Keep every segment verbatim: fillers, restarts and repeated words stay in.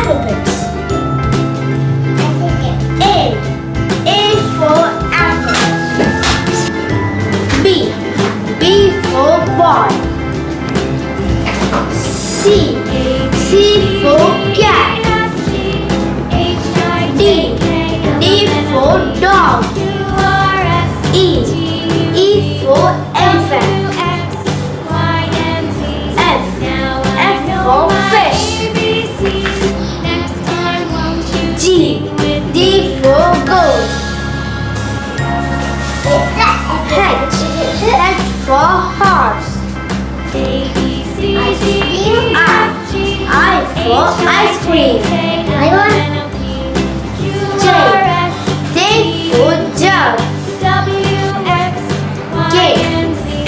alphabets. A. A for apple. B. B for ball. C. C for cat. D. D for dog. E. E for elephant. Ice cream. I want J. J for jug. K.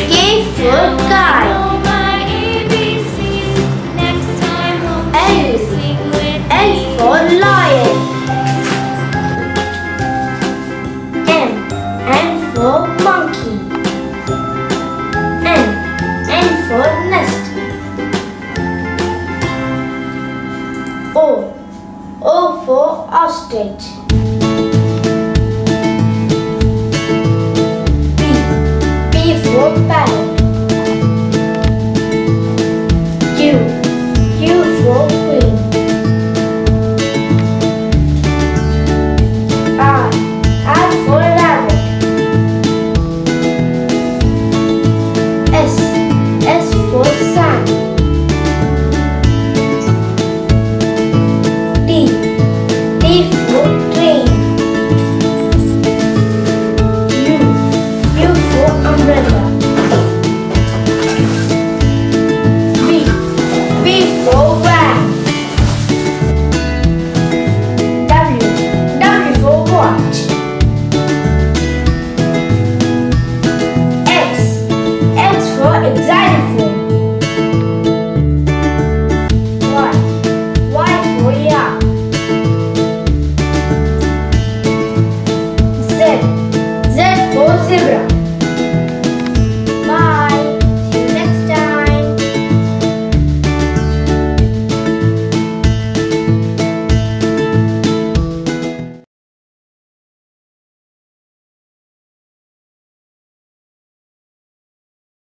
K for guy. L. L for lion. M. M for monkey. N. N for nest. O. O for ostrich. P. P for parrot.